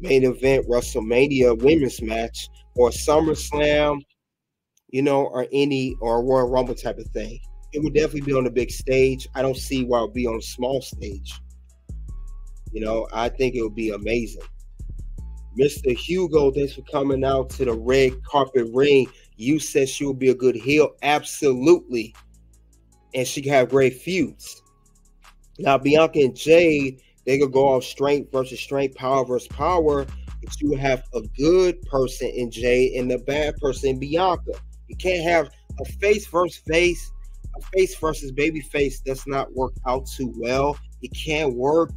main event WrestleMania women's match, or SummerSlam, you know, or any, or Royal Rumble type of thing. It would definitely be on the big stage. I don't see why it would be on a small stage. You know, I think it would be amazing. Mr. Hugo, thanks for coming out to the Red Carpet Ring. You said she would be a good heel. Absolutely. And she can have great feuds. Now, Bianca and Jade, they could go off strength versus strength, power versus power. But you have a good person in Jade and a bad person in Bianca. You can't have a face versus face, a face versus baby face. That's not worked out too well. It can work,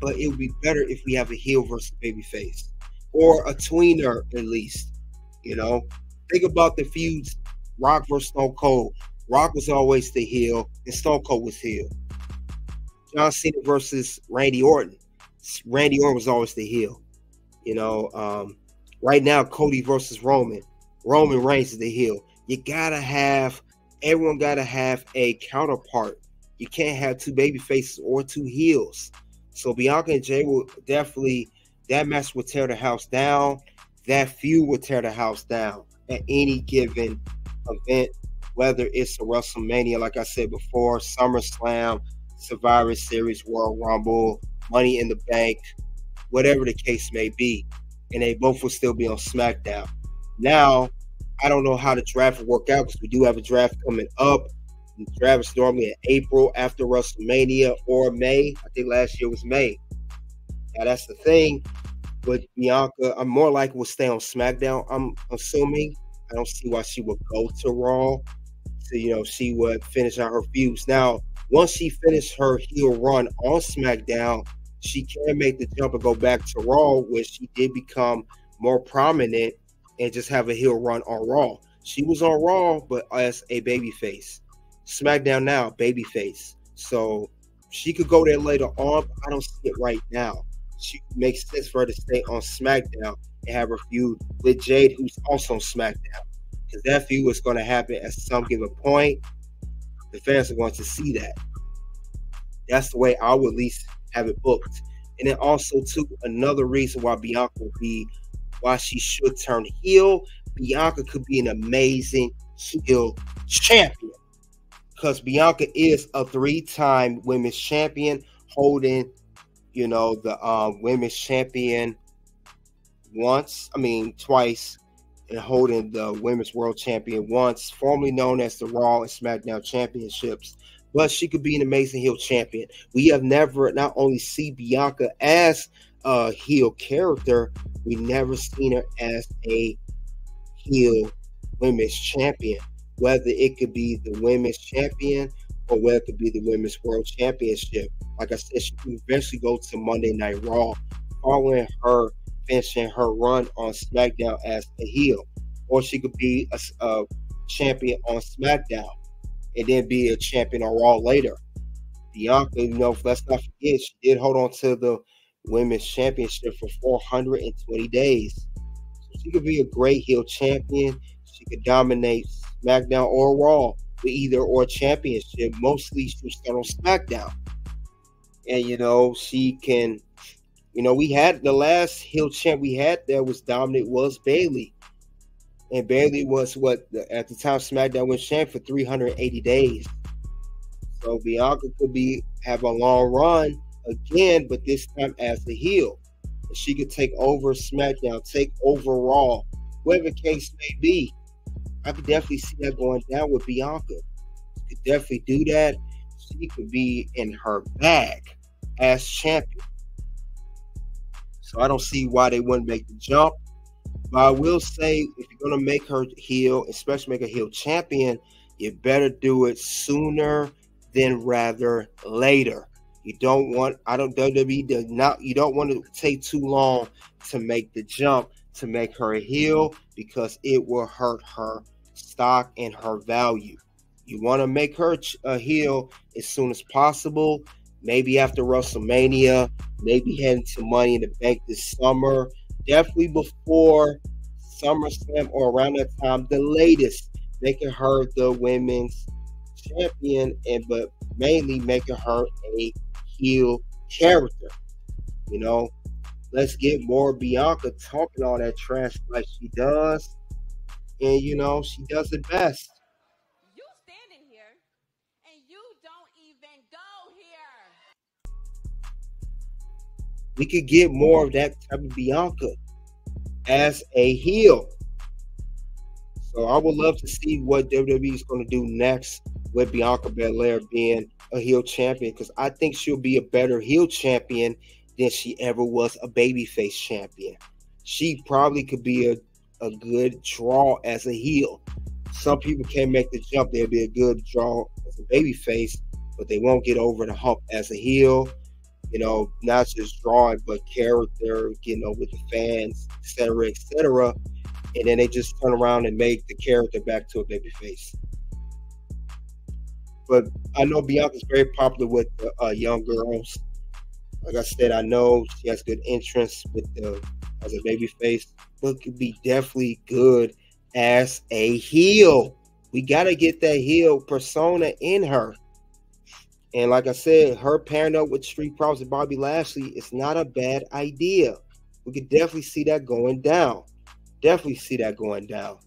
but it would be better if we have a heel versus baby face, or a tweener at least. You know, think about the feuds: Rock versus Stone Cold. Rock was always the heel, and Stone Cold was heel. John Cena versus Randy Orton. Randy Orton was always the heel. You know, right now Cody versus Roman. Roman Reigns is the heel. You gotta have, everyone gotta have a counterpart. You can't have two baby faces or two heels. So Bianca and Jay will definitely, that match will tear the house down. That feud will tear the house down at any given event, whether it's a WrestleMania, like I said before, SummerSlam, Survivor Series, Royal Rumble, Money in the Bank, whatever the case may be. And they both will still be on SmackDown. Now, I don't know how the draft will work out because we do have a draft coming up. The draft is normally in April after WrestleMania or May. I think last year was May. Now, that's the thing. But Bianca, I'm more likely will stay on SmackDown, I'm assuming. I don't see why she would go to Raw. So, you know, she would finish out her feuds. Now, once she finished her heel run on SmackDown, she can make the jump and go back to Raw, where she did become more prominent and just have a heel run on Raw. She was on Raw, but as a babyface. SmackDown now, babyface. So she could go there later on, but I don't see it right now. She makes sense for her to stay on SmackDown and have her feud with Jade, who's also on SmackDown. Because that feud is going to happen at some given point. The fans are going to see that. That's the way I would at least have it booked. And then also, too, another reason why Bianca would be, why she should turn heel, Bianca could be an amazing heel champion. Because Bianca is a three-time women's champion, holding, you know, the women's champion twice, and holding the women's world champion once, formerly known as the Raw and SmackDown championships. But she could be an amazing heel champion. We have never not only seen Bianca as a heel character, we never seen her as a heel women's champion. Whether it could be the women's champion or whether it could be the women's world championship. Like I said, she could eventually go to Monday Night Raw following her finishing her run on SmackDown as a heel. Or she could be a champion on SmackDown and then be a champion on Raw later. Bianca, you know, let's not forget, she did hold on to the women's championship for 420 days. So she could be a great heel champion. She could dominate SmackDown or Raw with either or championship. Mostly she'll start on SmackDown. And, you know, she can, you know, we had the last heel champ we had that was dominant was Bayley. And Bayley was what, at the time, SmackDown was champ for 380 days. So Bianca could be, have a long run again, but this time as the heel. She could take over SmackDown, take over Raw, whatever the case may be. I could definitely see that going down with Bianca. She could definitely do that. She could be in her bag as champion. So I don't see why they wouldn't make the jump. But I will say, if you're going to make her heel, especially make a heel champion, you better do it sooner than rather later. You don't want, WWE does not, you don't want to take too long to make the jump to make her a heel, because it will hurt her stock and her value. You want to make her a heel as soon as possible, maybe after WrestleMania, maybe heading to Money in the Bank this summer, definitely before SummerSlam or around that time, the latest, making her the women's champion, and but mainly making her a heel character. You know, Let's get more Bianca talking all that trash like she does. And, you know, she does it best. You standing here, and you don't even go here. We could get more of that type of Bianca as a heel. So I would love to see what WWE is going to do next with Bianca Belair being a heel champion, because I think she'll be a better heel champion than she ever was a babyface champion. She probably could be a good draw as a heel. Some people can't make the jump. They'll be a good draw as a babyface, but they won't get over the hump as a heel. You know, not just drawing, but character, you know, with the fans, et cetera, et cetera. And then they just turn around and make the character back to a babyface. But I know Bianca's very popular with the young girls. Like I said, I know she has good entrance with the as a babyface, but could be definitely good as a heel. We gotta get that heel persona in her. And like I said, her pairing up with Street Profits and Bobby Lashley is not a bad idea. We could definitely see that going down. Definitely see that going down.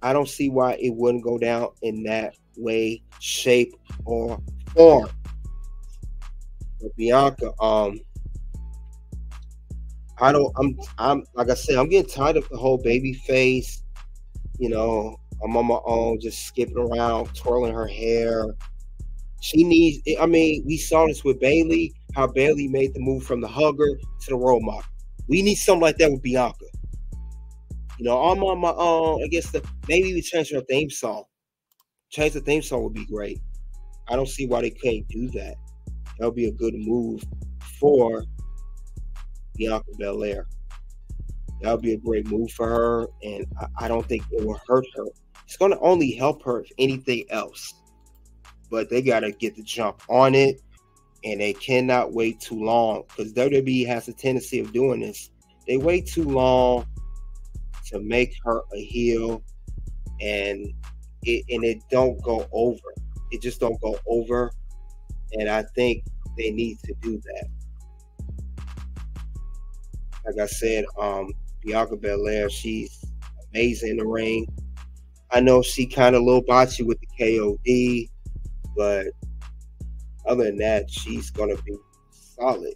I don't see why it wouldn't go down in that way, shape, or form. But Bianca, I'm like I said, I'm getting tired of the whole baby face. You know, I'm on my own, just skipping around, twirling her hair. She needs. I mean, we saw this with Bayley, how Bayley made the move from the hugger to the role model. We need something like that with Bianca. You know, I'm on my own. I guess maybe we change her theme song. Change the theme song would be great. I don't see why they can't do that. That would be a good move for Bianca Belair. That would be a great move for her, and I don't think it will hurt her. It's going to only help her if anything else. But they got to get the jump on it, and they cannot wait too long, because WWE has a tendency of doing this. They wait too long to make her a heel, and it don't go over. It just don't go over, and I think they need to do that. Like I said, Bianca Belair, she's amazing in the ring. I know she kind of a little botchy with the KOD, but other than that, she's going to be solid.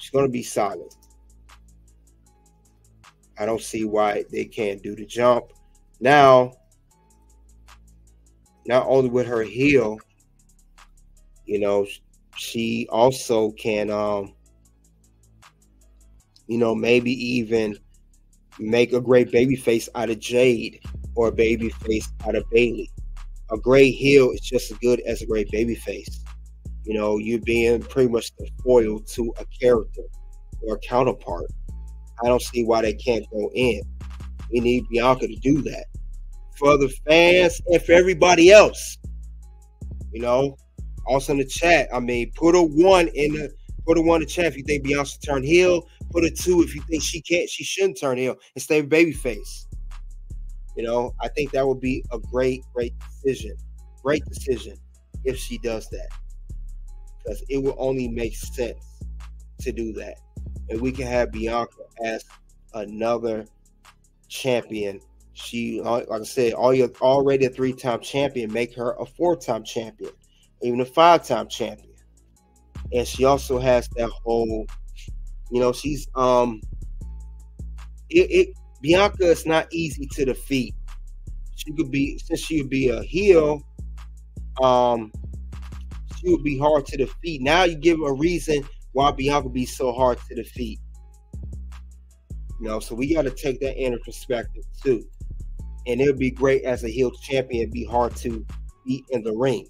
She's going to be solid. I don't see why they can't do the jump. Now, not only with her heel, you know, she also can you know, maybe even make a great babyface out of Jade or a babyface out of Bayley. A great heel is just as good as a great babyface. You know, you're being pretty much the foil to a character or a counterpart. I don't see why they can't go in. We need Bianca to do that for the fans and for everybody else. You know, also in the chat, I mean, put a one in the chat if you think Bianca should turn heel. Put a 2 if you think she shouldn't turn heel and stay babyface. You know, I think that would be a great decision. Great decision if she does that, because it will only make sense to do that. And we can have Bianca as another champion. She, like I said, already a 3-time champion. Make her a 4-time champion, even a 5-time champion. And she also has that whole, you know, she's Bianca is not easy to defeat. She could be, since she would be a heel, she would be hard to defeat. Now you give a reason why Bianca be so hard to defeat. You know, so we got to take that into perspective too. And it would be great as a heel champion, be hard to beat in the ring.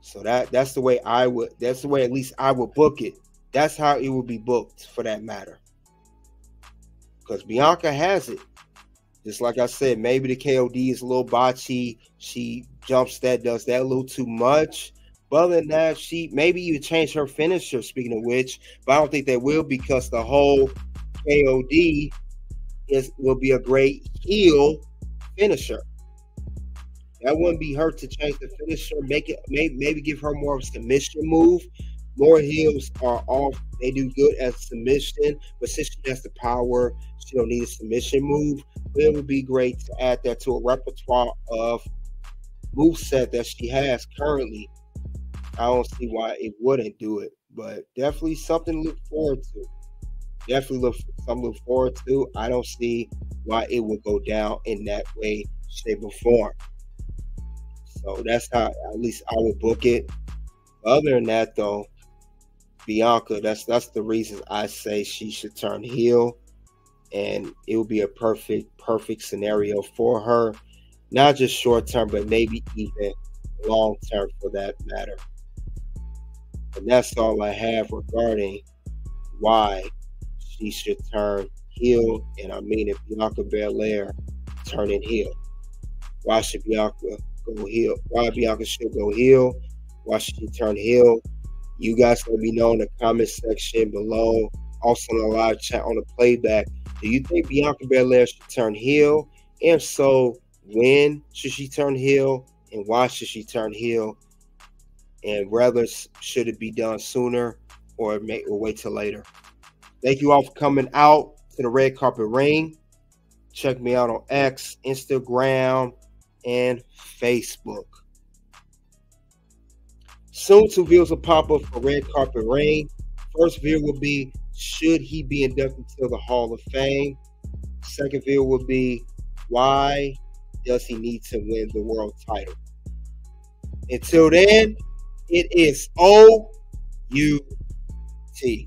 So that's the way I would, that's the way at least I would book it. That's how it would be booked for that matter. Because Bianca has it. Just like I said, maybe the KOD is a little botchy. She jumps that, does that a little too much. But other than that, she maybe even change her finisher, speaking of which, but I don't think they will, because the whole KOD will be a great heel finisher. That wouldn't be hurt to change the finisher, make it maybe give her more of a submission move, Lower heels are off. They do good as submission, but since she has the power, she don't need a submission move. It would be great to add that to a repertoire of moveset that she has currently. I don't see why it wouldn't do it, but definitely something to look forward to. I don't see why it would go down in that way, shape, or form. So that's how at least I would book it. Other than that, though, Bianca, that's the reason I say she should turn heel, and it would be a perfect scenario for her, not just short term, but maybe even long term for that matter. And that's all I have regarding why she should turn heel, and I mean if Bianca Belair turning heel. Why should Bianca go heel? Why Bianca should go heel? Why should she turn heel? You guys let me know in the comment section below. Also in the live chat on the playback. Do you think Bianca Belair should turn heel? If so, when should she turn heel? And why should she turn heel? And whether should it be done sooner or wait till later? Thank you all for coming out to the Red Carpet Ring. Check me out on X, Instagram, and Facebook. Soon, 2 videos will pop up for Red Carpet Ring. First video will be, should he be inducted to the Hall of Fame? Second video will be, why does he need to win the world title? Until then, it is O-U-T.